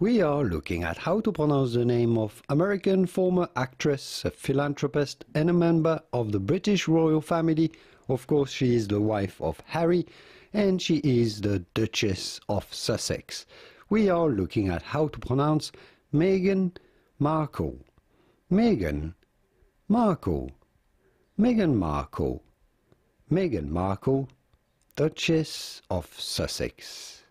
We are looking at how to pronounce the name of American former actress, a philanthropist and a member of the British royal family. Of course, she is the wife of Harry and she is the Duchess of Sussex. We are looking at how to pronounce Meghan Markle. Meghan Markle. Meghan Markle. Meghan Markle, Duchess of Sussex.